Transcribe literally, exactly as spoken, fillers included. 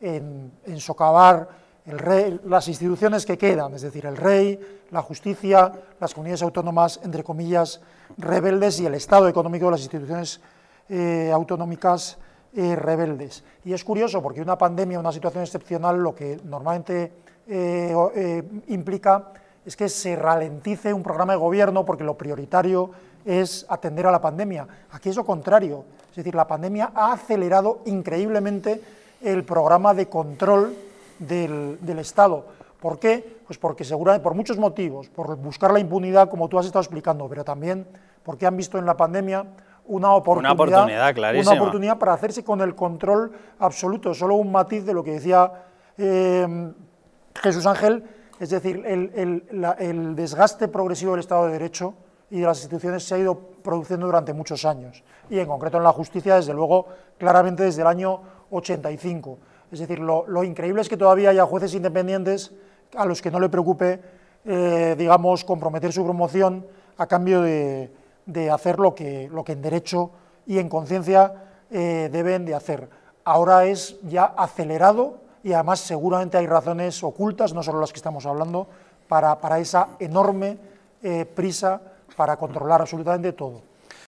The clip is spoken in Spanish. en, en socavar el rey, las instituciones que quedan, es decir, el rey, la justicia, las comunidades autónomas, entre comillas, rebeldes, y el estado económico de las instituciones eh, autonómicas eh, rebeldes. Y es curioso porque una pandemia, una situación excepcional, lo que normalmente eh, eh, implica es que se ralentice un programa de gobierno porque lo prioritario es atender a la pandemia. Aquí es lo contrario, es decir, la pandemia ha acelerado increíblemente el programa de control del, del Estado. ¿Por qué? Pues porque seguramente, por muchos motivos, por buscar la impunidad, como tú has estado explicando, pero también porque han visto en la pandemia una oportunidad, una oportunidad, clarísima. Una oportunidad para hacerse con el control absoluto. Solo un matiz de lo que decía eh, Jesús Ángel, es decir, el, el, la, el desgaste progresivo del Estado de Derecho y de las instituciones se ha ido produciendo durante muchos años, y en concreto en la justicia, desde luego, claramente desde el año ochenta y cinco. Es decir, lo, lo increíble es que todavía haya jueces independientes a los que no le preocupe, eh, digamos, comprometer su promoción a cambio de, de hacer lo que, lo que en derecho y en conciencia eh, deben de hacer. Ahora es ya acelerado, y además seguramente hay razones ocultas, no solo las que estamos hablando, para, para esa enorme eh, prisa para controlar absolutamente todo.